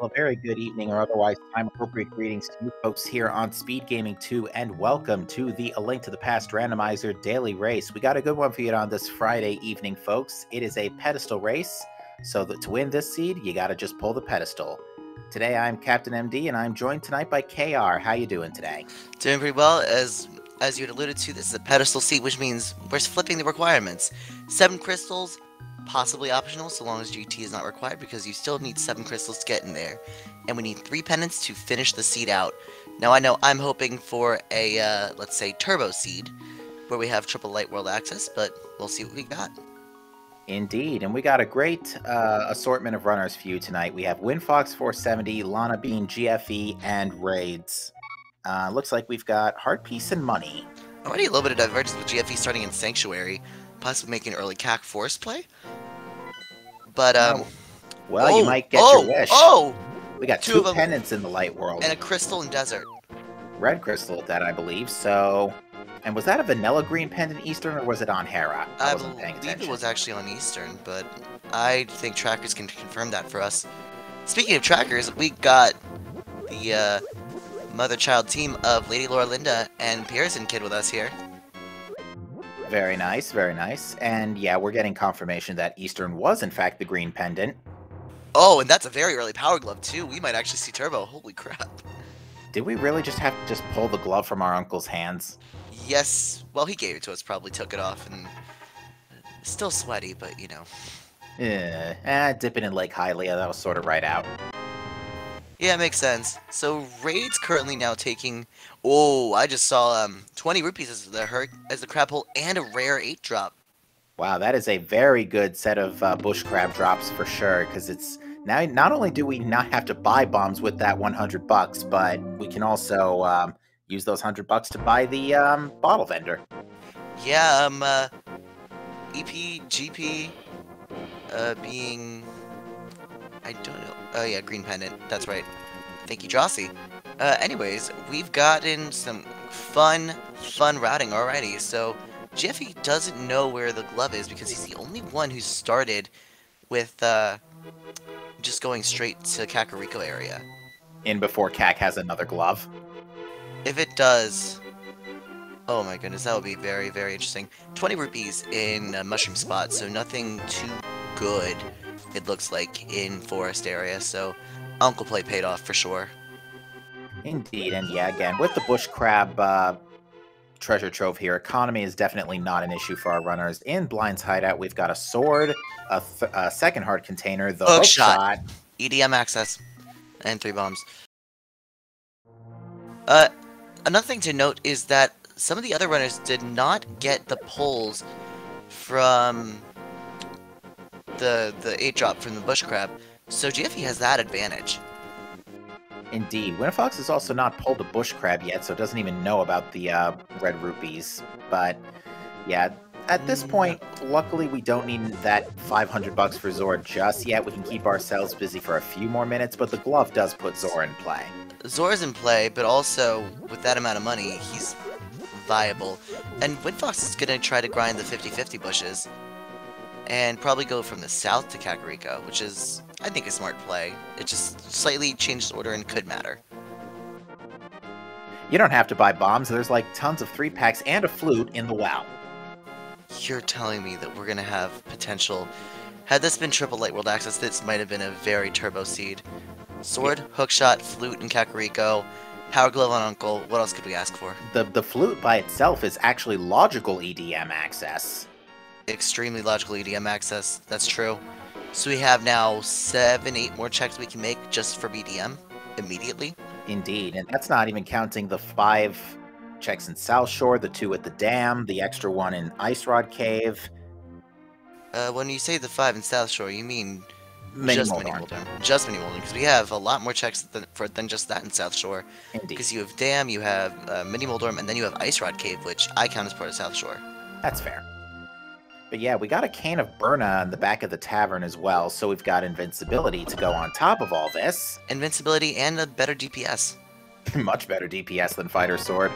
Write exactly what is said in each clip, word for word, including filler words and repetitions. Well, a very good evening or otherwise time-appropriate greetings to you folks here on Speed Gaming two, and welcome to the A Link to the Past randomizer daily race. We got a good one for you on this Friday evening, folks. It is a pedestal race, so that to win this seed, you got to just pull the pedestal. Today, I'm Captain M D, and I'm joined tonight by K R. How you doing today? Doing pretty well. As as you had alluded to, this is a pedestal seed, which means we're flipping the requirements. Seven crystals. Possibly optional, so long as G T is not required, because you still need seven crystals to get in there, and we need three pennants to finish the seed out. Now I know I'm hoping for a uh, let's say turbo seed, where we have triple light world access, but we'll see what we got. Indeed, and we got a great uh, assortment of runners for you tonight. We have Winfox four seventy, Lana Bean G F E, and Raids. Uh, looks like we've got Heart, Peace, and Money. Already a little bit of divergence with G F E starting in Sanctuary, possibly making early C A C force play. But, um... Oh. Well, oh, you might get oh, your wish. Oh! We got two, two of them, pennants in the light world. And a crystal in desert. Red crystal, that I believe, so... And was that a vanilla green pendant Eastern, or was it on Hera? I, I wasn't paying attention. I believe it was actually on Eastern, but I think trackers can confirm that for us. Speaking of trackers, we got the, uh, mother-child team of Lady Laura Linda and Pearson Kid with us here. Very nice, very nice. And yeah, we're getting confirmation that Eastern was, in fact, the green pendant. Oh, and that's a very early power glove, too. We might actually see turbo. Holy crap. Did we really just have to just pull the glove from our uncle's hands? Yes. Well, he gave it to us, probably took it off, and still sweaty, but, you know. Yeah. Eh, dipping in Lake Hylia, that was sort of right out. Yeah, makes sense. So Raid's currently now taking, oh, I just saw um twenty rupees as the hurt as the crab hole and a rare eight drop. Wow, that is a very good set of uh, bush crab drops for sure. Because it's now not only do we not have to buy bombs with that one hundred bucks, but we can also um, use those hundred bucks to buy the um, bottle vendor. Yeah, um, uh, E P G P uh, being. I don't know. Oh yeah, green pendant. That's right. Thank you, Jossie. Uh, anyways, we've gotten some fun, fun routing already. So Jeffy doesn't know where the glove is because he's the only one who started with uh, just going straight to Kakariko area. In before Kak has another glove. If it does, oh my goodness, that would be very, very interesting. twenty rupees in uh, mushroom spot, so nothing too good. It looks like in forest area, so Uncle Play paid off for sure. Indeed, and yeah, again, with the bush crab uh, treasure trove here, economy is definitely not an issue for our runners. In Blind's Hideout, we've got a sword, a, th a second heart container, the hook shot, E D M access, and three bombs. Uh, another thing to note is that some of the other runners did not get the pulls from the the eight drop from the bush crab, so G F E has that advantage. Indeed, Winterfox has also not pulled a bush crab yet, so doesn't even know about the uh, red rupees. But yeah, at this point, luckily we don't need that five hundred bucks for Zora just yet. We can keep ourselves busy for a few more minutes, but the glove does put Zora in play. Zora's in play, but also with that amount of money, he's viable. And Winfox is gonna try to grind the fifty fifty bushes. And probably go from the south to Kakariko, which is, I think, a smart play. It just slightly changes order and could matter. You don't have to buy bombs. There's like tons of three packs and a flute in the WoW. You're telling me that we're gonna have potential. Had this been triple light world access, this might have been a very turbo seed. Sword, hookshot, flute, and Kakariko. Power glove on Uncle. What else could we ask for? The the flute by itself is actually logical E D M access. Extremely logical E D M access, that's true. So we have now seven, eight more checks we can make just for B D M immediately. Indeed, and that's not even counting the five checks in South Shore, the two at the dam, the extra one in Ice Rod Cave. Uh, when you say the five in South Shore, you mean many just many older. Just many older, because we have a lot more checks than, for, than just that in South Shore. Indeed. Because you have dam, you have uh, mini Moldorm, and then you have Ice Rod Cave, which I count as part of South Shore. That's fair. But yeah, we got a can of Burna in the back of the tavern as well, so we've got invincibility to go on top of all this. Invincibility and a better D P S. Much better D P S than Fighter Sword.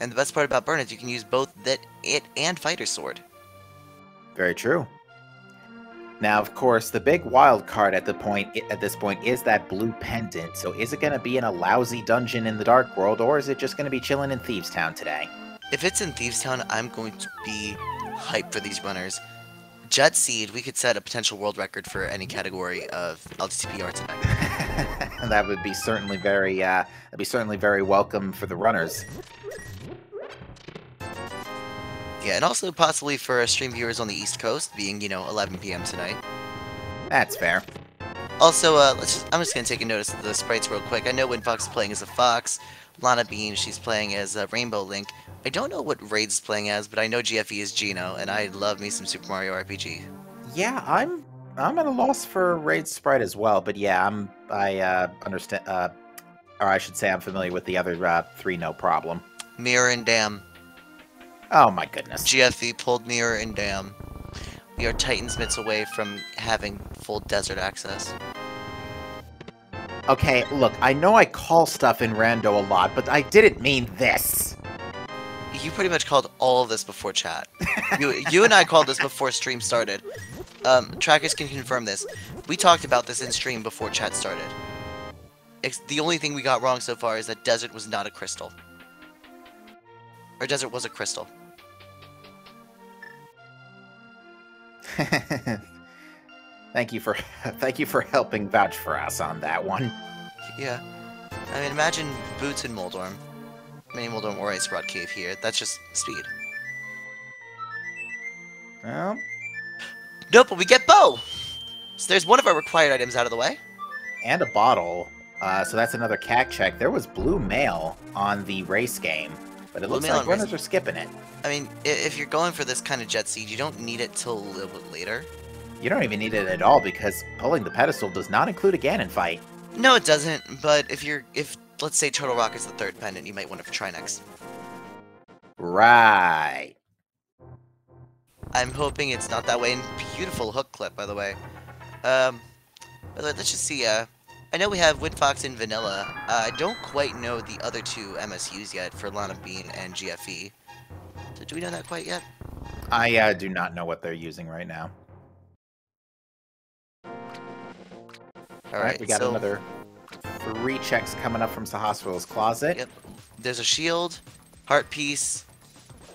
And the best part about Burna is you can use both that it and Fighter Sword. Very true. Now, of course, the big wild card at the point at this point is that blue pendant. So is it going to be in a lousy dungeon in the Dark World, or is it just going to be chilling in Thieves Town today? If it's in Thieves Town, I'm going to be hyped for these runners. Jet Seed, we could set a potential world record for any category of L T T P R tonight. That would be certainly very uh, that'd be certainly very welcome for the runners. Yeah, and also possibly for stream viewers on the East Coast, being, you know, eleven p m tonight. That's fair. Also, uh, let's just, I'm just going to take a notice of the sprites real quick. I know Winfox is playing as a fox. Lana Bean, she's playing as a Rainbow Link. I don't know what Raids is playing as, but I know G F E is Gino, and I love me some Super Mario R P G. Yeah, I'm I'm at a loss for Raids sprite as well, but yeah, I'm I uh, understand, uh, or I should say I'm familiar with the other uh, three, no problem. Mirror and Dam. Oh my goodness. G F E pulled Mirror and Dam. We are Titan's Mitz away from having full desert access. Okay, look, I know I call stuff in rando a lot, but I didn't mean this. You pretty much called all of this before chat. you, you and I called this before stream started. Um, trackers can confirm this. We talked about this in stream before chat started. It's, the only thing we got wrong so far is that desert was not a crystal. Or desert was a crystal. Thank you for thank you for helping vouch for us on that one. Yeah. I mean, imagine Boots in Moldorm. Mini Moldorm or Ice Rod Cave here. That's just speed. Well. No, but we get bow! So there's one of our required items out of the way. And a bottle. Uh, so that's another C A C check. There was blue mail on the race game. But it looks like runners are skipping it. I mean, if you're going for this kind of Jet Seed, you don't need it till a little bit later. You don't even need it at all, because pulling the pedestal does not include a Ganon fight. No, it doesn't, but if you're, if, let's say Turtle Rock is the third pendant, you might want to try next. Right. I'm hoping it's not that way, and beautiful hook clip, by the way. Um, by the way, let's just see, uh... I know we have Winfox and Vanilla. Uh, I don't quite know the other two M S Us yet for Lana Bean and G F E. So do we know that quite yet? I uh, do not know what they're using right now. All, All right, right, we got so... another three checks coming up from Sahasra's closet. Yep. There's a shield, heart piece,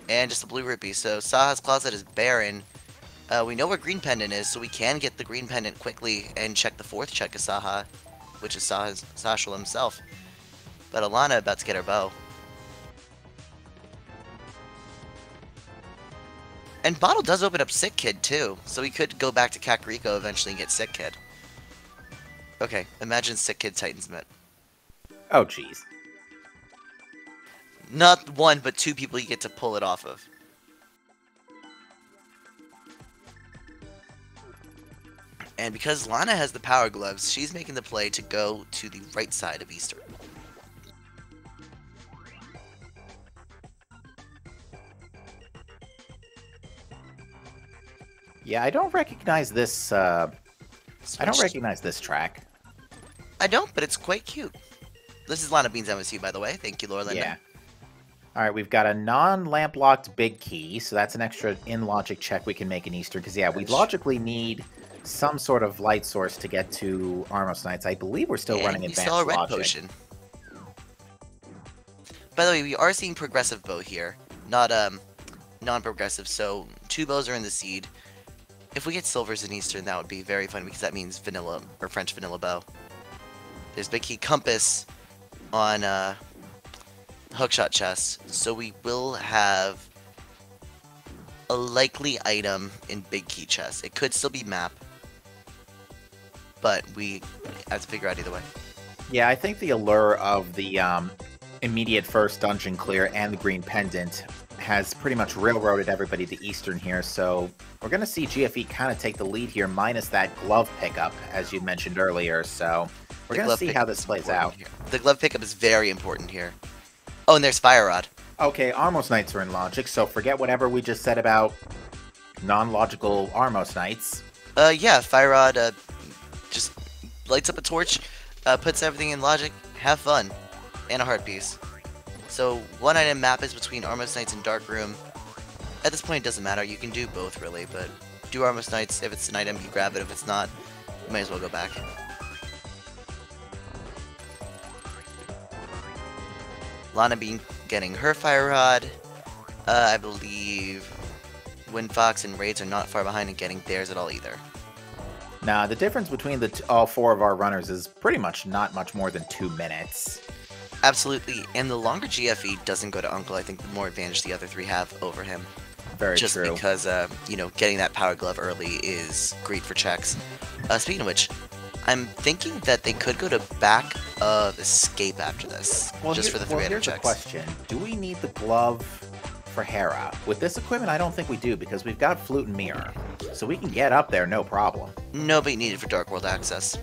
and just a blue rupee. So Saha's closet is barren. Uh, we know where green pendant is, so we can get the green pendant quickly and check the fourth check of Saha, which is Saha's, Sashal himself. But Alana about to get her bow. And Bottle does open up Sick Kid too, so we could go back to Kakariko eventually and get Sick Kid. Okay, imagine Sick Kid Titan's Mitt. Oh jeez. Not one, but two people you get to pull it off of. And because Lana has the power gloves, she's making the play to go to the right side of Easter. Yeah, I don't recognize this, uh... Switched. I don't recognize this track. I don't, but it's quite cute. This is Lana Bean's M S U, by the way. Thank you, Laura Linda. Yeah. Alright, we've got a non-lamp-locked big key, so that's an extra in-logic check we can make in Easter, because, yeah, we logically need some sort of light source to get to Armos Knights. I believe we're still and running advanced saw a red logic. Potion. By the way, we are seeing progressive bow here, not um, non-progressive. So two bows are in the seed. If we get silvers in Eastern, that would be very fun because that means vanilla or French vanilla bow. There's big key compass on uh, hookshot chest, so we will have a likely item in big key chest. It could still be map. But we have to figure out either way. Yeah, I think the allure of the um, immediate first dungeon clear and the green pendant has pretty much railroaded everybody to Eastern here, so we're going to see G F E kind of take the lead here, minus that glove pickup, as you mentioned earlier, so we're going to see how this plays out. Here. The glove pickup is very important here. Oh, and there's Fire Rod. Okay, Armos Knights are in logic, so forget whatever we just said about non-logical Armos Knights. Uh, yeah, Fire Rod, uh, just lights up a torch, uh, puts everything in logic, have fun, and a heart piece. So, one item map is between Armos Knights and Dark Room. At this point, it doesn't matter, you can do both, really, but do Armless Knights. If it's an item, you grab it. If it's not, you might as well go back. Lana Bean getting her Fire Rod. Uh, I believe Winfox and Raids are not far behind in getting theirs at all either. Now, the difference between the t all four of our runners is pretty much not much more than two minutes. Absolutely, and the longer G F E doesn't go to Uncle, I think the more advantage the other three have over him. Very Just true. Just because, uh, you know, getting that Power Glove early is great for checks. Uh, speaking of which, I'm thinking that they could go to back of escape after this, well, just here, for the three well, here's checks. Question: do we need the glove for Hera? With this equipment, I don't think we do because we've got Flute and Mirror, so we can get up there no problem. No, but you need it for Dark World access.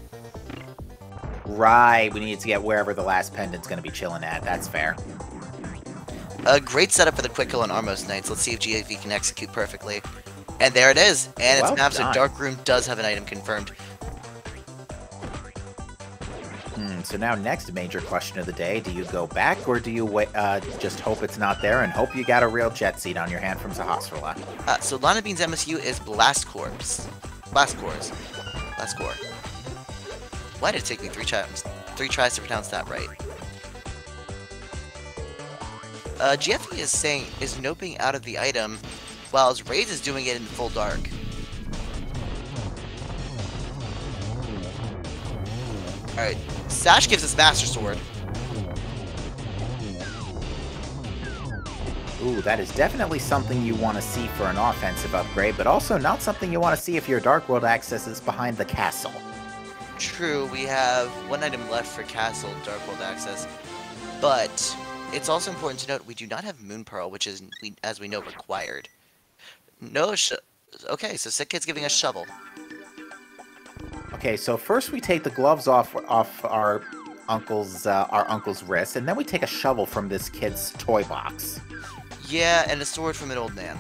Right, we need to get wherever the last pendant's going to be chilling at. That's fair. A great setup for the Quick Kill on Armos Knights. Let's see if G F E can execute perfectly. And there it is, and well it's mapped. So Dark Room does have an item confirmed. So now next major question of the day, do you go back or do you wait, uh, just hope it's not there and hope you got a real jet seat on your hand from Sahasrara? Uh, so Lana Bean's M S U is Blast Corps. Blast Corps. Blast Corps. Why did it take me three, three tries to pronounce that right? Uh, G F E is saying, is noping out of the item, while Raids is doing it in full dark. Alright, Sash gives us Master Sword. Ooh, that is definitely something you want to see for an offensive upgrade, but also not something you want to see if your Dark World access is behind the castle. True, we have one item left for castle Dark World access, but it's also important to note we do not have Moon Pearl, which is, as we know, required. No, sh okay, so Sick Kid's giving us Shovel. Okay, so first we take the gloves off off our uncle's uh, our uncle's wrist, and then we take a shovel from this kid's toy box. Yeah, and a sword from an old man.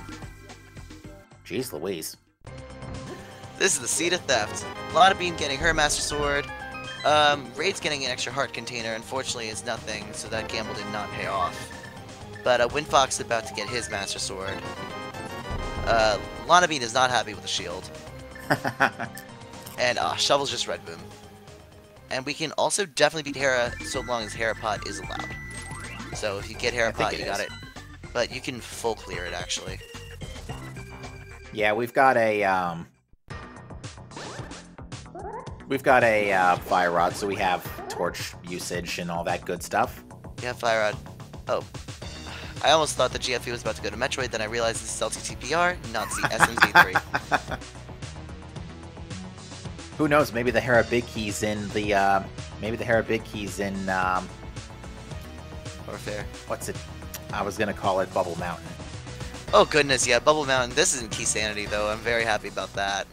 Jeez Louise. This is the seed of theft. Lana Bean getting her Master Sword. Um, Raid's getting an extra heart container. Unfortunately, it's nothing, so that gamble did not pay off. But uh, Winfox is about to get his Master Sword. Uh, Lana Bean is not happy with the shield. And ah, uh, Shovel's just Red Boom. And we can also definitely beat Hera so long as Hera Pot is allowed. So if you get Hera Pot, you got it. But you can full clear it, actually. Yeah, we've got a, um... We've got a, uh, Fire Rod, so we have Torch usage and all that good stuff. Yeah, Fire Rod. Oh. I almost thought the G F E was about to go to Metroid, then I realized this is L T T P R, not S M Z three. Who knows? Maybe the Hera Big Key's in the, uh, maybe the Hera Big Key's in, um... Warfare. What's it? I was gonna call it Bubble Mountain. Oh goodness, yeah, Bubble Mountain. This isn't Key Sanity, though. I'm very happy about that.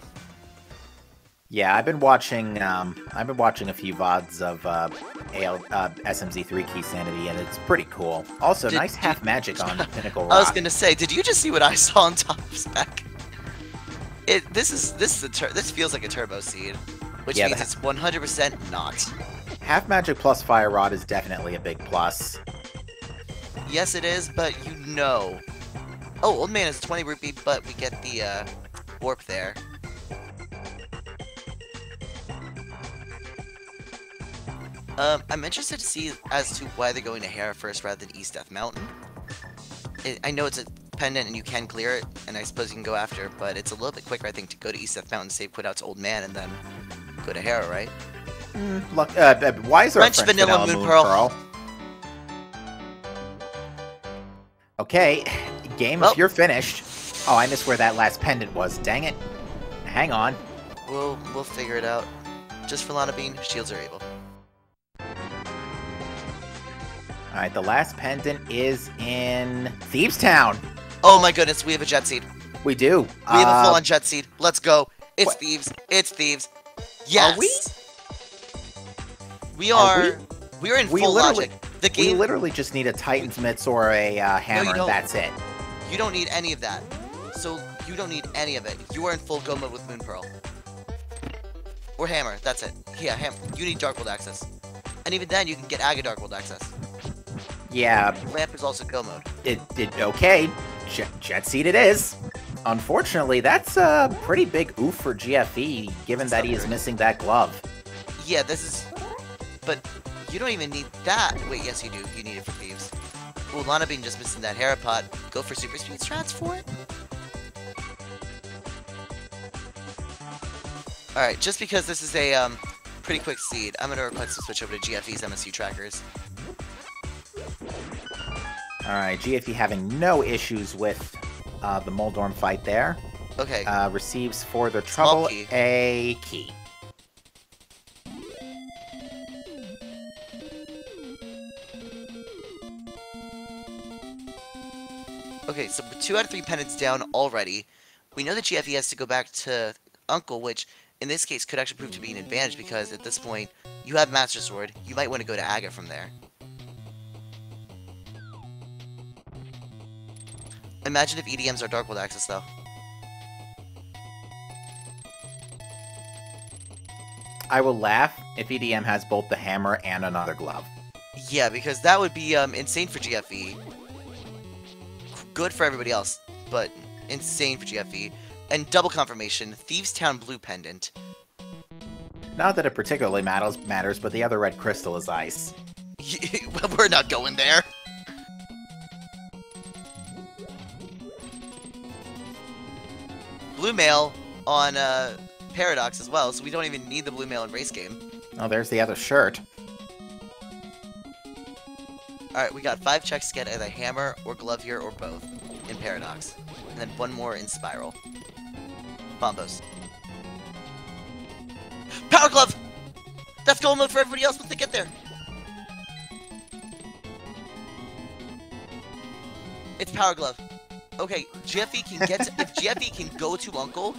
Yeah, I've been watching, um, I've been watching a few V O Ds of, uh, A L, uh, S M Z three Key Sanity, and it's pretty cool. Also, did, nice did, half magic on Pinnacle Rock. I was gonna say, did you just see what I saw on top of spec? It, this is this is a tur this feels like a turbo seed, which yeah, means it's one hundred percent not. Half magic plus Fire Rod is definitely a big plus. Yes, it is, but you know. Oh, Old Man is twenty rupee, but we get the uh, warp there. Um, I'm interested to see as to why they're going to Hera first rather than East Death Mountain. It, I know it's a pendant and you can clear it, and I suppose you can go after it, but it's a little bit quicker, I think, to go to East Death Mountain, save Quidout's Old Man, and then go to Hera, right? Mm, luck, uh, uh, why is there French, a French Vanilla, vanilla Moon, Moon Pearl? Pearl? Okay, game, well, if you're finished. Oh, I missed where that last pendant was. Dang it. Hang on. We'll, we'll figure it out. Just for Lana Bean, shields are able. Alright, the last pendant is in Thieves Town. Oh my goodness, we have a jet seed. We do. We uh, have a full-on jet seed. Let's go. It's what? Thieves. It's Thieves. Yes. Are we? We are. are we? We're in we full logic. The game. We literally just need a Titan's Mitz or a uh, hammer. No, and that's it. You don't need any of that. So you don't need any of it. You are in full go mode with Moon Pearl or hammer. That's it. Yeah, hammer. You need Dark World access, and even then you can get Aga Dark World access. Yeah. Lamp is also go mode. It did okay. Jet, jet seed it is. unfortunately, that's a pretty big oof for G F E, given that he is missing that glove. Yeah, this is... But you don't even need that. Wait, yes you do. You need it for Thieves. Ooh, Lana Bean just missing that Harapod. Go for super speed strats for it? Alright, just because this is a um, pretty quick seed, I'm going to request to switch over to G F E's M S U trackers. Alright, G F E having no issues with uh, the Moldorm fight there. Okay. Uh, receives for the trouble key. a key. Okay, so we're two out of three pennants down already. We know that G F E has to go back to Uncle, which in this case could actually prove to be an advantage because at this point, you have Master Sword. You might want to go to Aga from there. Imagine if E D Ms are Dark World access, though. I will laugh if E D M has both the hammer and another glove. Yeah, because that would be um, insane for G F E. Good for everybody else, but insane for G F E. And double confirmation, Thieves Town Blue Pendant. Not that it particularly matters, matters, but the other red crystal is ice. We're not going there. Blue Mail on uh, Paradox as well, so we don't even need the Blue Mail in Race Game. Oh, there's the other shirt. Alright, we got five checks to get either Hammer or Glove here or both in Paradox. And then one more in Spiral. Bombos. Power Glove! That's goal mode for everybody else once they get there! It's Power Glove. Okay, Jeffy can get to, if Jeffy can go to Uncle,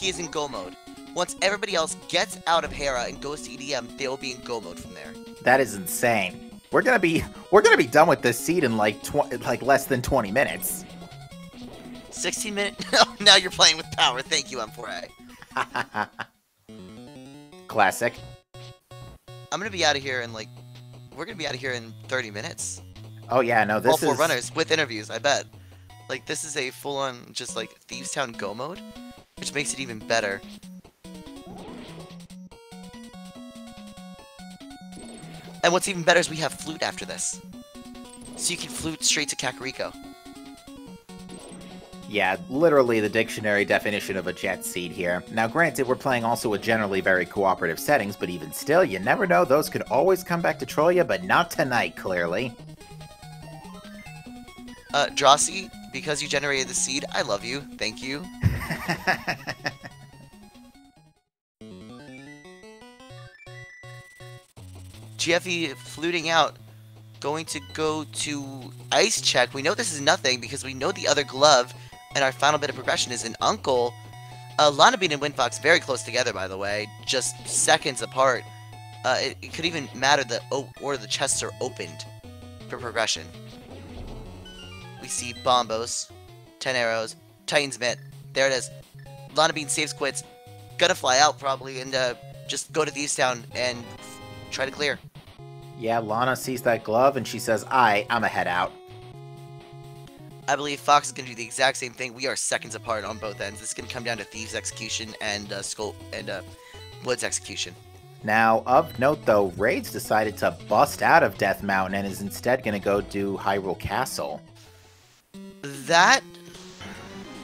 he is in go mode. Once everybody else gets out of Hera and goes to E D M, they will be in go mode from there. That is insane. We're gonna be we're gonna be done with this seed in like tw like less than twenty minutes. Sixteen minutes. Now you're playing with power. Thank you, M four A. Classic. I'm gonna be out of here in like we're gonna be out of here in thirty minutes. Oh yeah, no, this all four is... runners with interviews. I bet. Like, this is a full-on, just, like, Thieves Town go mode, which makes it even better. And what's even better is we have Flute after this. So you can Flute straight to Kakariko. Yeah, literally the dictionary definition of a jet seed here. Now, granted, we're playing also with generally very cooperative settings, but even still, you never know, those could always come back to troll you, but not tonight, clearly. Uh, Drossi, because you generated the seed, I love you. Thank you. G F E fluting out, going to go to Ice Check. We know this is nothing because we know the other glove, and our final bit of progression is an Uncle. Uh, Lana Bean and Winfox very close together, by the way, just seconds apart. Uh, it, it could even matter that oh, or the chests are opened for progression. We see Bombos, ten arrows, Titan's Mitt. There it is. Lana Bean saves, quits. Gonna fly out probably and uh, just go to Thieves Town and try to clear. Yeah, Lana sees that glove and she says, "I, I'ma head out." I believe Fox is gonna do the exact same thing. We are seconds apart on both ends. This is gonna come down to Thieves' execution and uh, Skull and uh, Wood's execution. Now, of note though, Raids decided to bust out of Death Mountain and is instead gonna go do Hyrule Castle. That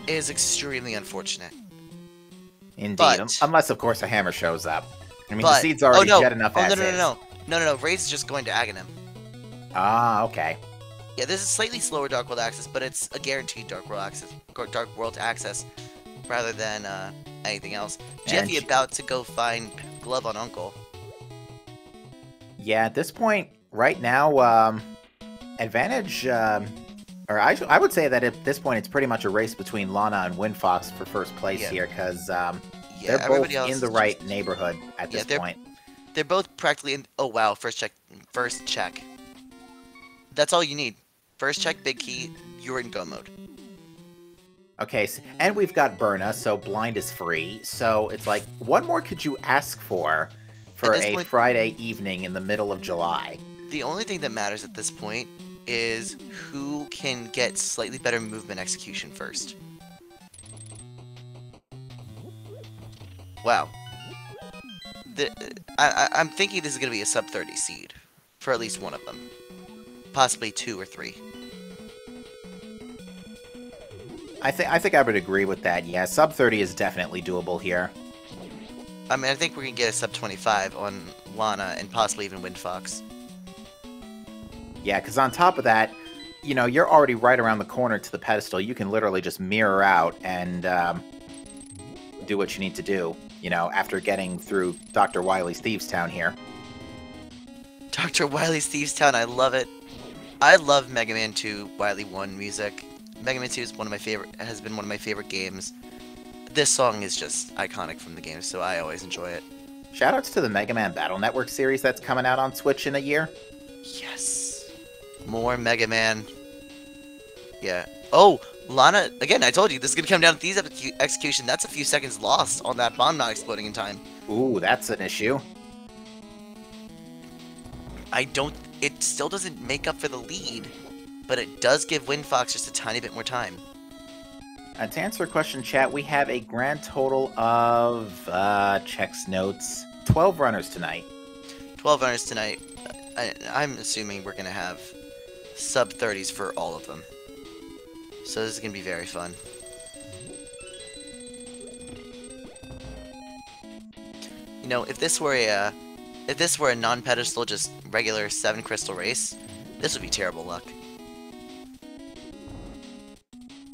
is extremely unfortunate. Indeed. But, um, unless, of course, a hammer shows up. I mean, but, the seed's already oh, no. jet enough oh, as no, no, no, no. No, no, no. Raids is just going to Aghanim. Ah, okay. Yeah, this is slightly slower Dark World access, but it's a guaranteed Dark World access, Dark World access rather than uh, anything else. Jeffy she... about to go find Glove on Uncle. Yeah, at this point, right now, um, advantage... Um, Or I, I would say that at this point, it's pretty much a race between Lana and Winfox for first place yeah. here, because um, yeah, they're both in the right just... neighborhood at yeah, this they're, point. They're both practically in... Oh, wow. First check. First check. That's all you need. First check, big key. You're in go mode. Okay. So, and we've got Berna, so blind is free. So it's like, what more could you ask for for a point, Friday evening in the middle of July? The only thing that matters at this point is who can get slightly better movement execution first. Wow. The, I, I, I'm thinking this is going to be a sub thirty seed. For at least one of them. Possibly two or three. I, th I think I would agree with that, yeah. sub thirty is definitely doable here. I mean, I think we can get a sub twenty-five on Lana and possibly even Winfox. Yeah, because on top of that, you know, you're already right around the corner to the pedestal. You can literally just mirror out and um, do what you need to do, you know, after getting through Doctor Wily's Thieves Town here. Doctor Wily's Thieves Town, I love it. I love Mega Man two Wily one music. Mega Man two is one of my favorite, has been one of my favorite games. This song is just iconic from the game, so I always enjoy it. Shoutouts to the Mega Man Battle Network series that's coming out on Switch in a year. Yes. More Mega Man. Yeah. Oh, Lana, again, I told you, this is going to come down to Thieves Execution. That's a few seconds lost on that bomb not exploding in time. Ooh, that's an issue. I don't, it still doesn't make up for the lead, but it does give Winfox just a tiny bit more time. Uh, to answer a question, chat, we have a grand total of, uh, checks notes, twelve runners tonight. twelve runners tonight. I, I'm assuming we're going to have sub thirties for all of them. So this is going to be very fun. You know, if this were a, uh, if this were a non-pedestal, just regular seven crystal race, this would be terrible luck.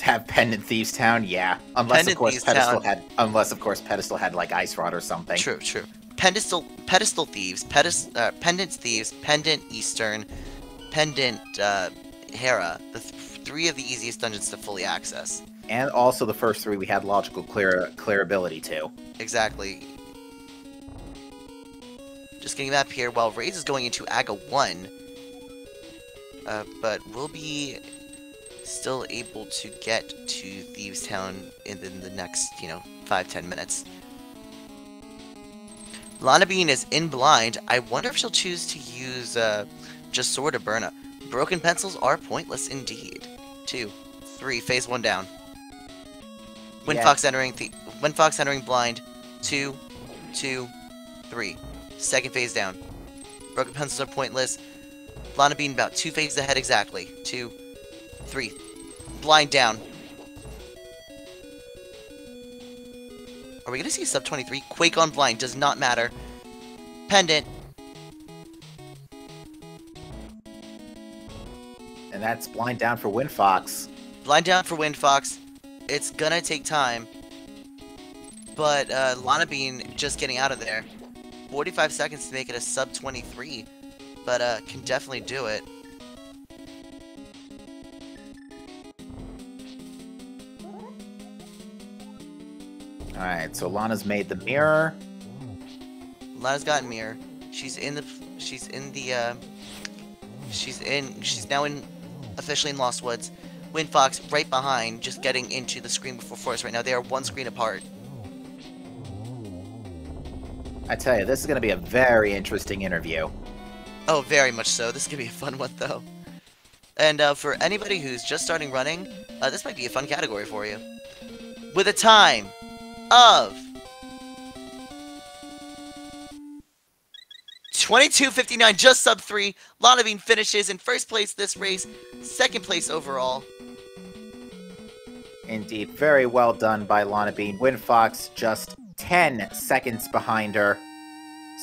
Have Pendant Thieves Town, yeah. Unless Pendant of course Thieves Pedestal Town. had, unless of course Pedestal had like Ice Rod or something. True, true. Pedestal, Pedestal Thieves, Pedestal, uh, Pendant Thieves, Pendant Eastern, Pendant uh, Hera. The th three of the easiest dungeons to fully access. And also the first three we had logical clear clearability too. Exactly. Just getting that up here while Raids is going into Aga one, uh, but we'll be still able to get to Thieves Town in the next, you know, five to ten minutes. Lana Bean is in blind. I wonder if she'll choose to use uh, just Sword or Burna. Broken pencils are pointless indeed. Two, three, phase one down. Winfox yeah. entering the Winfox entering blind. Two, two, three. Second phase down. Broken pencils are pointless. Lana Bean about two phases ahead exactly. Two. Three. Blind down. Are we going to see sub twenty-three? Quake on blind. Does not matter. Pendant. And that's blind down for Winfox. Blind down for Winfox. It's going to take time. But uh, Lana Bean just getting out of there. forty-five seconds to make it a sub twenty-three. But uh, can definitely do it. Alright, so Lana's made the mirror. Lana's gotten mirror. She's in the, she's in the, uh, she's in, she's now in, officially in Lost Woods. Winfox right behind, just getting into the screen before Forest right now. They are one screen apart. I tell you, this is going to be a very interesting interview. Oh, very much so. This is going to be a fun one, though. And, uh, for anybody who's just starting running, uh, this might be a fun category for you. With a time of twenty-two fifty-nine, just sub three. Lana Bean finishes in first place this race, second place overall. Indeed, very well done by Lana Bean. Winfox just ten seconds behind her.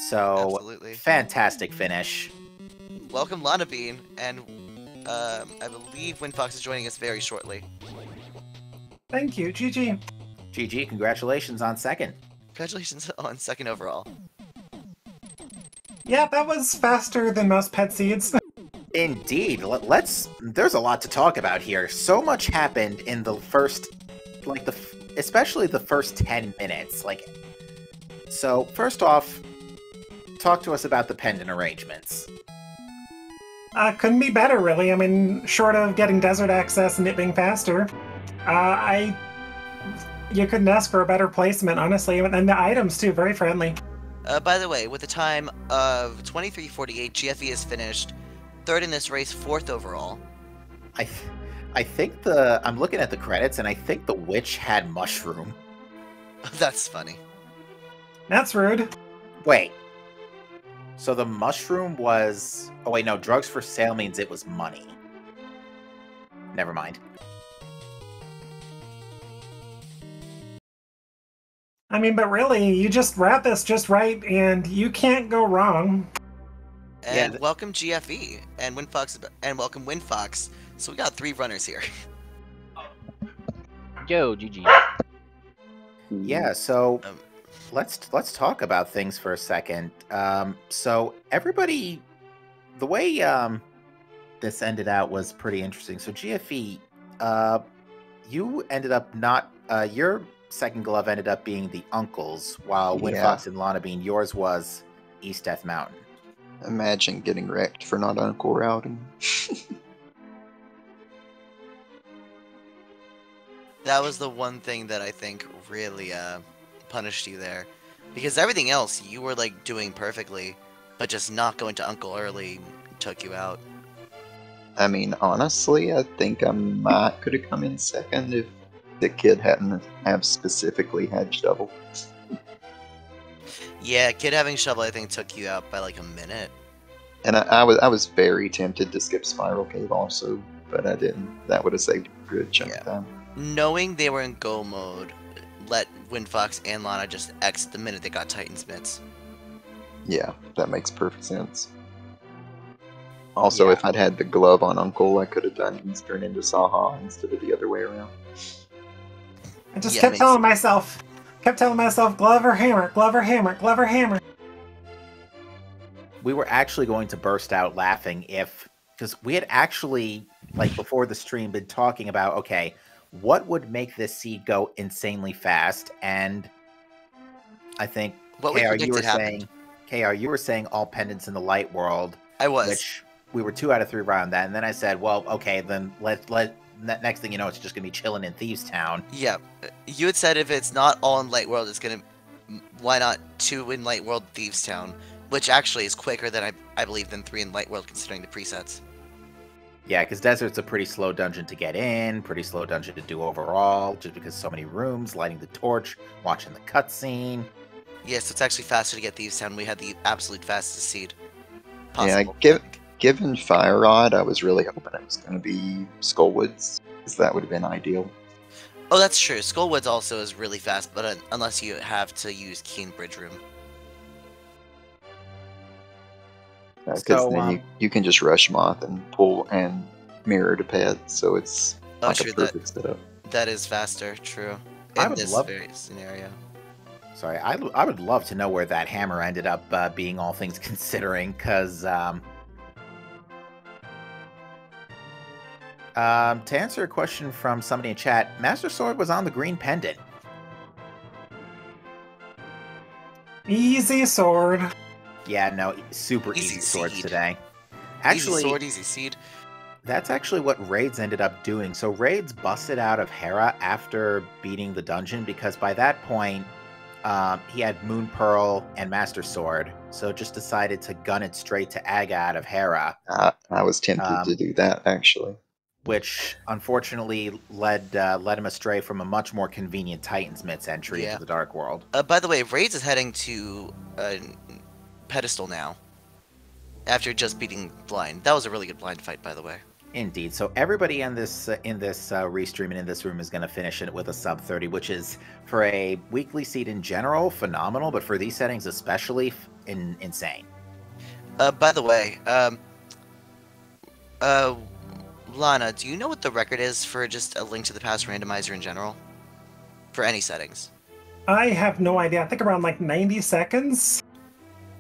So, absolutely fantastic finish. Welcome, Lana Bean, and um, I believe Winfox is joining us very shortly. Thank you, G G. G G, congratulations on second. Congratulations on second overall. Yeah, that was faster than most pet seeds. Indeed. Let's. There's a lot to talk about here. So much happened in the first, like the, especially the first ten minutes. Like, so first off, talk to us about the pendant arrangements. Uh, couldn't be better, really. I mean, short of getting desert access and it being faster, uh, I. You couldn't ask for a better placement, honestly, and the items, too, very friendly. Uh, by the way, with a time of twenty-three forty-eight, G F E is finished third in this race, fourth overall. I th I think the... I'm looking at the credits, and I think the witch had mushroom. That's funny. That's rude. Wait. So the mushroom was... Oh, wait, no. Drugs for sale means it was money. Never mind. I mean, but really, you just wrap this just right, and you can't go wrong. And yeah. Welcome G F E, and Winfox, and welcome Winfox. So we got three runners here. Yo, G G. Yeah, so um, let's let's talk about things for a second. Um, so everybody, the way um, this ended out was pretty interesting. So G F E, uh, you ended up not uh, your second glove ended up being the uncles, while Winfox yeah. and Lana Bean, yours was East Death Mountain. Imagine getting wrecked for not uncle routing. That was the one thing that I think really uh, punished you there. Because everything else you were like doing perfectly, but just not going to uncle early took you out. I mean, honestly, I think I might could have come in second if the kid hadn't have specifically had shovel. Yeah, kid having shovel I think took you out by like a minute. And I, I was I was very tempted to skip Spiral Cave also, but I didn't. That would have saved a good chunk yeah. of time. Knowing they were in go mode, let Winfox and Lana just exit the minute they got Titan's mitts. Yeah, that makes perfect sense. Also, yeah. if I'd had the glove on Uncle, I could have done Eastern into Saha instead of the other way around. I just yeah, kept telling sense. myself. Kept telling myself, glove or hammer, glove or hammer, glove or hammer. We were actually going to burst out laughing if, because we had actually, like before the stream, been talking about, okay, what would make this seed go insanely fast? And I think, what K R, you were saying, K R, you were saying all pendants in the light world. I was. Which we were two out of three right on that. And then I said, well, okay, then let, let, next thing you know, it's just going to be chilling in Thieves Town. Yeah. You had said if it's not all in Light World, it's going to... Why not two in Light World, Thieves Town? Which actually is quicker than, I, I believe, than three in Light World, considering the presets. Yeah, because Desert's a pretty slow dungeon to get in, pretty slow dungeon to do overall, just because so many rooms, lighting the torch, watching the cutscene. Yes, yeah, so it's actually faster to get Thieves Town. We had the absolute fastest seed possible. Yeah, give... Given Fire Rod, I was really hoping it was going to be Skullwoods, because that would have been ideal. Oh, that's true. Skullwoods also is really fast, but uh, unless you have to use Keen Bridge Room. Because yeah, so, then um, you, you can just rush Moth and pull and mirror to pet, so it's oh, like true, a perfect that, setup. That is faster, true. In I would this love very scenario. Sorry, I, I would love to know where that hammer ended up uh, being, all things considering, because... Um, Um, to answer a question from somebody in chat, Master Sword was on the green pendant. Easy sword. Yeah, no, super easy, easy swords seed. today. Actually, easy sword, easy seed. That's actually what Raids ended up doing. So Raids busted out of Hera after beating the dungeon because by that point, um, he had Moon Pearl and Master Sword. So just decided to gun it straight to Aga out of Hera. Uh, I was tempted um, to do that, actually. Which unfortunately led uh, led him astray from a much more convenient Titan's Mitz entry yeah. into the Dark World. Uh, by the way, Raids is heading to uh, Pedestal now, after just beating Blind. That was a really good Blind fight, by the way. Indeed. So everybody in this uh, in this uh, restream and in this room is going to finish it with a sub thirty, which is for a weekly seed in general phenomenal, but for these settings especially in insane. Uh, by the way, um, uh. Lana, do you know what the record is for just a link to the past randomizer in general? For any settings? I have no idea. I think around like ninety seconds.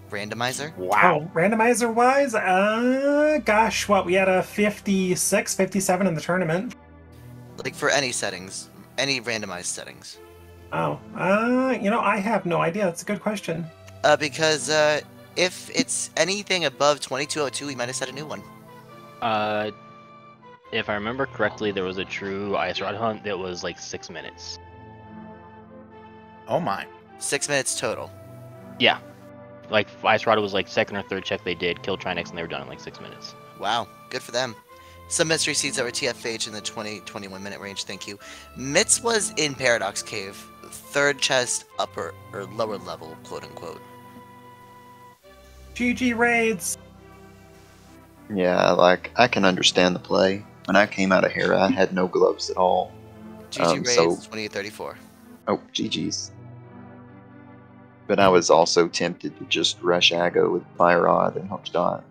Randomizer? Wow. Oh, randomizer-wise, uh, gosh, what, we had a fifty-six, fifty-seven in the tournament. Like for any settings, any randomized settings. Oh, uh, you know, I have no idea. That's a good question. Uh, because uh, if it's anything above twenty-two oh two, we might have set a new one. Uh... If I remember correctly, there was a true ice rod hunt that was like six minutes. Oh my. Six minutes total. Yeah. Like, ice rod was like second or third check they did, killed Trinex, and they were done in like six minutes. Wow. Good for them. Some mystery seeds that were T F H in the twenty, twenty-one minute range, thank you. Mitz was in Paradox Cave, third chest, upper or lower level, quote unquote. G G Raids! Yeah, like, I can understand the play. When I came out of here, I had no gloves at all. G G um, Raids, so... twenty-eight thirty-four. Oh, G G's. But I was also tempted to just rush Aggo with Fire Rod and Hook Shot.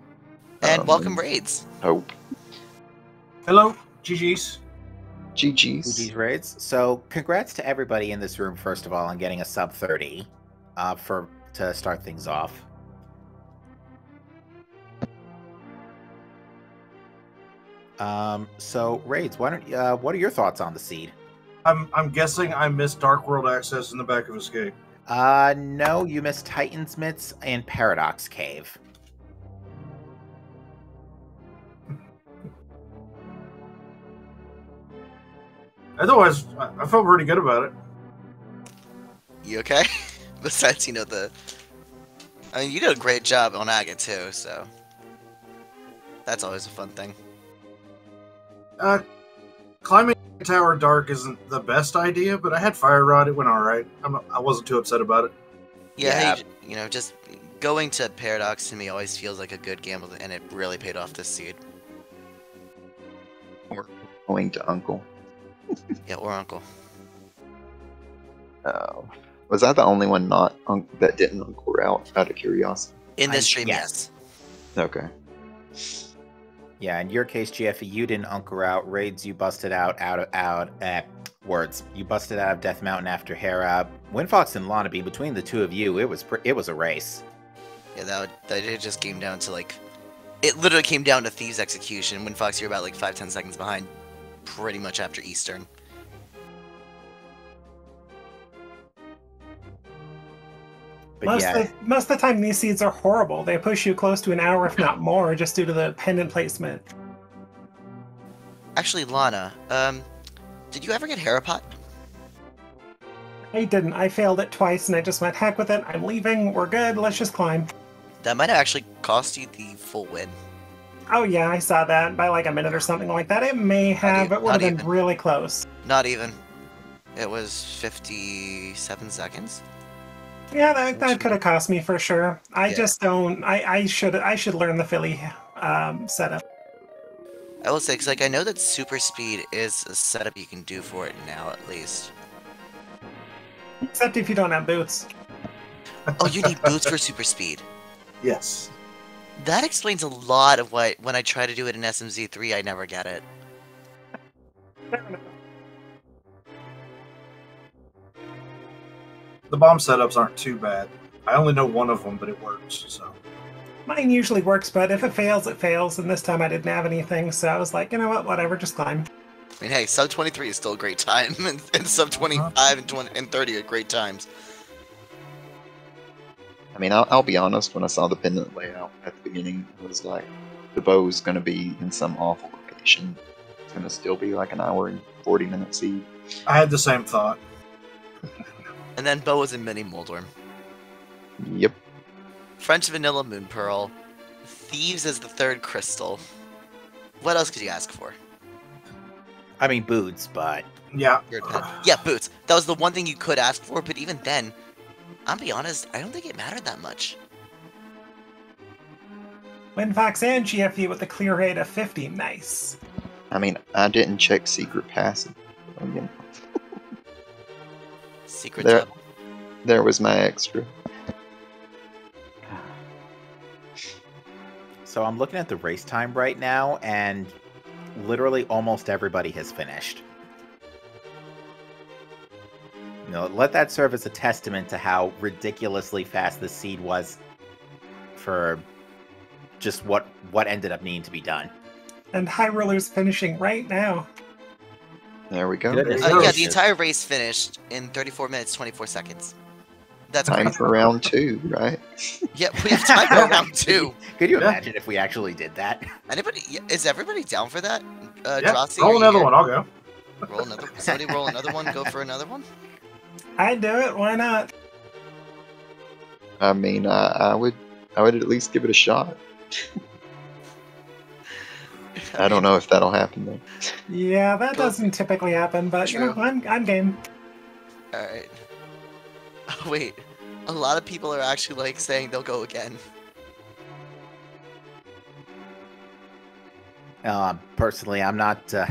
And um, welcome Raids! Hope. Hello, G G's. G G's. G G's Raids. So, congrats to everybody in this room, first of all, on getting a sub thirty uh, for to start things off. Um, so, Raids, why don't, uh, what are your thoughts on the seed? I'm, I'm guessing I missed Dark World Access in the back of Escape. Uh, no, you missed Titan's Mitts and Paradox Cave. Otherwise, I felt pretty good about it. You okay? Besides, you know, the... I mean, you did a great job on Aga, too, so... That's always a fun thing. Uh, climbing Tower Dark isn't the best idea, but I had Fire Rod, it went alright. I wasn't too upset about it. Yeah, yeah. You, you know, just going to Paradox to me always feels like a good gamble, and it really paid off this seed. Or going to Uncle. Yeah, or Uncle. Oh. Was I the only one not un that didn't Uncle Route out of curiosity? In this stream, yes. Okay. Yeah, in your case, G F E, you didn't Uncle Route. Raids, you busted out out of out eh, words. You busted out of Death Mountain after Hera. Winfox and Lana Bean, between the two of you, it was pr it was a race. Yeah, that would, that it just came down to like, it literally came down to Thieves' Execution. Winfox, you're about like five ten seconds behind. Pretty much after Eastern. But most, yeah. of the, most of the time these seeds are horrible. They push you close to an hour, if not more, just due to the pendant placement. Actually, Lana, um, did you ever get Harapot? I didn't. I failed it twice, and I just went, heck with it, I'm leaving, we're good, let's just climb. That might have actually cost you the full win. Oh yeah, I saw that by like a minute or something like that. It may have, it would have been really close. Not even. It was fifty-seven seconds. Yeah, that, that could have cost me for sure. I yeah. just don't. I I should I should learn the Philly um, setup. I will say, because like I know that super speed is a setup you can do for it now at least. Except if you don't have boots. Oh, you need boots for super speed. Yes. That explains a lot of why, when I try to do it in S M Z three, I never get it. The bomb setups aren't too bad. I only know one of them, but it works, so... Mine usually works, but if it fails, it fails, and this time I didn't have anything, so I was like, you know what, whatever, just climb. I mean, hey, sub twenty-three is still a great time, and, and sub twenty-five uh-huh. and, twenty, and thirty are great times. I mean, I'll, I'll be honest, when I saw the pendant layout at the beginning, it was like, the bow's going to be in some awful location. It's going to still be like an hour and forty minute seed. I had the same thought. And then bow was in mini Moldworm. Yep. French Vanilla Moon Pearl. Thieves is the third crystal. What else could you ask for? I mean, boots, but... Yeah. Yeah, boots. That was the one thing you could ask for, but even then... I'll be honest, I don't think it mattered that much. Winfox and G F E with a clear rate of fifty, nice. I mean, I didn't check Secret Passive. Secret there, there was my extra. So I'm looking at the race time right now, and literally almost everybody has finished. You know, let that serve as a testament to how ridiculously fast this seed was for just what what ended up needing to be done. And High Roller's finishing right now. There we go. Uh, yeah, the entire race finished in thirty-four minutes, twenty-four seconds. That's time crazy. For round two, right? Yeah, we have time for round two. Could you imagine if we actually did that? Anybody? Is everybody down for that? Uh, yeah, Drossi, roll another one, I'll go. Roll another one. Somebody roll another one, go for another one? I'd do it. Why not? I mean, I, I would. I would at least give it a shot. I don't know if that'll happen though. Yeah, that doesn't typically happen, but True. you know, I'm I'm game. All right. Oh, wait, a lot of people are actually like saying they'll go again. Uh, personally, I'm not. Uh,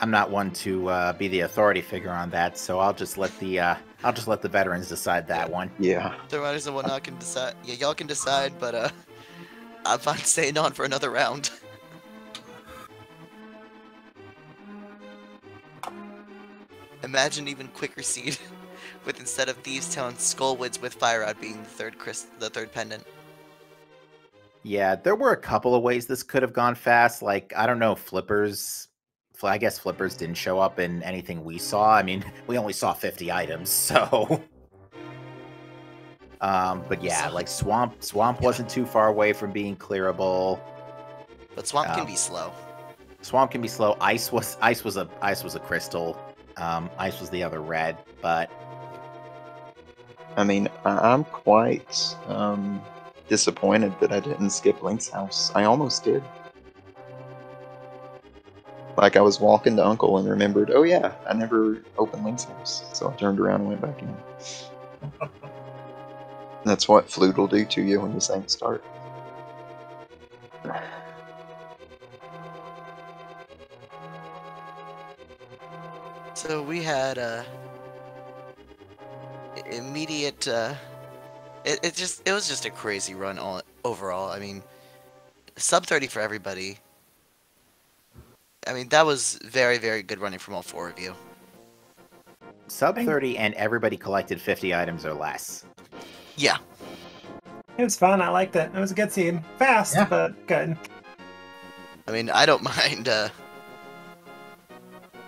I'm not one to uh, be the authority figure on that, so I'll just let the uh, I'll just let the veterans decide that one. Yeah. The writers and whatnot can decide. Yeah, y'all can decide, but uh, I'm fine staying on for another round. Imagine even quicker seed, with instead of Thieves' Town, Skullwoods with Fire Rod being the third Chris, the third pendant. Yeah, there were a couple of ways this could have gone fast. Like, I don't know, Flippers. I guess Flippers didn't show up in anything we saw. I mean, we only saw fifty items, so. Um, but yeah, like Swamp. Swamp yeah. wasn't too far away from being clearable. But Swamp um, can be slow. Swamp can be slow. Ice was Ice was a Ice was a crystal. Um, Ice was the other red, but. I mean, I'm quite. Um... disappointed that I didn't skip Link's house. I almost did. Like, I was walking to Uncle and remembered, oh yeah, I never opened Link's house. So I turned around and went back in. That's what Flute will do to you when you say start. So we had uh, immediate... Uh... It, it just it was just a crazy run all overall. I mean, sub thirty for everybody. I mean, that was very, very good running from all four of you. Sub thirty and everybody collected fifty items or less. Yeah. It was fun. I liked it. It was a good scene. Fast, yeah. but good. I mean, I don't mind. Uh,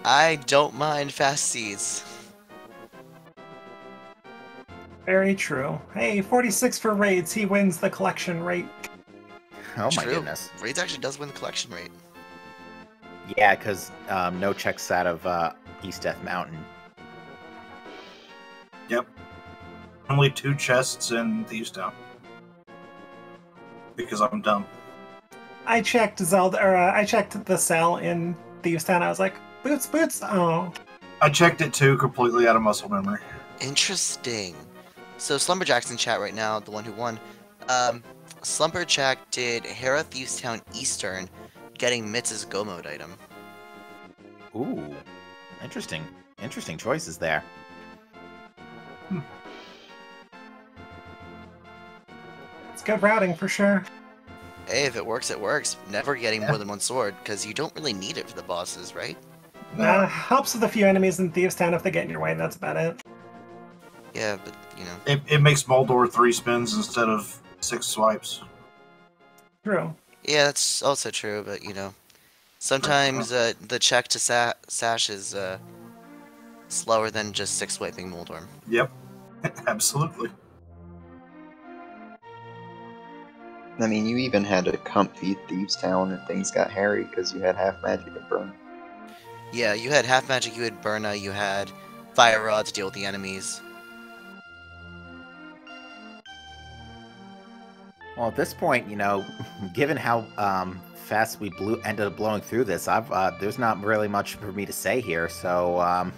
I don't mind fast seeds. Very true. Hey, forty-six for Raids. He wins the collection rate. Oh my true. goodness. Raids actually does win the collection rate. Yeah, because um, no checks out of uh, East Death Mountain. Yep. Only two chests in Thieves Town. Because I'm dumb. I checked Zelda, or uh, I checked the cell in Thieves Town. I was like, boots, boots. Oh. I checked it too, completely out of muscle memory. Interesting. So Slumberjack's in chat right now, the one who won. Um, Slumberjack did Hera Thieves Town Eastern, getting Mitz's Go Mode item. Ooh, interesting, interesting choices there. Hmm. It's good routing for sure. Hey, if it works, it works. Never getting yeah. more than one sword because you don't really need it for the bosses, right? Nah, helps with a few enemies in Thieves Town if they get in your way. That's about it. Yeah, but, you know... It, it makes Maldor three spins instead of six swipes. True. Yeah, that's also true, but, you know... Sometimes uh, the check to sa Sash is uh, slower than just six-swiping Maldor. Yep. Absolutely. I mean, you even had a comfy Thieves Town and things got hairy because you had half magic and burn. Yeah, you had half magic, you had Burna, you had Fire Rod to deal with the enemies... Well, at this point, you know, given how um, fast we blew, ended up blowing through this, I've uh, there's not really much for me to say here. So um,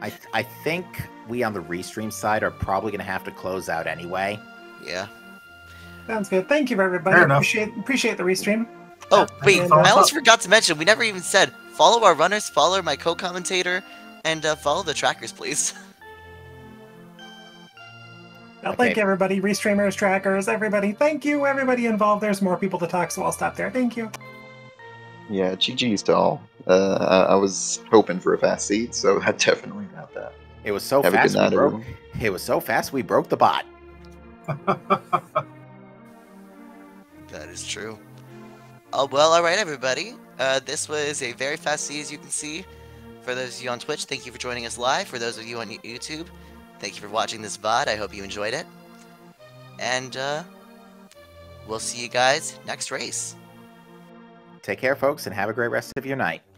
I th I think we on the restream side are probably gonna have to close out anyway. Yeah, sounds good. Thank you, everybody. Fair enough. Appreciate appreciate the restream. Oh wait, and, uh, I almost forgot to mention we never even said follow our runners, follow my co-commentator, and uh, follow the trackers, please. I'll okay. thank everybody, restreamers, trackers, everybody. Thank you, everybody involved. There's more people to talk, so I'll stop there. Thank you. Yeah, G G's to all. Uh, I was hoping for a fast seed, so I definitely got that. It was so Have fast we broke. Everyone. It was so fast we broke the bot. That is true. Oh well, all right, everybody. Uh, this was a very fast seed, as you can see. For those of you on Twitch, thank you for joining us live. For those of you on YouTube. Thank you for watching this V O D. I hope you enjoyed it. And uh, we'll see you guys next race. Take care, folks, and have a great rest of your night.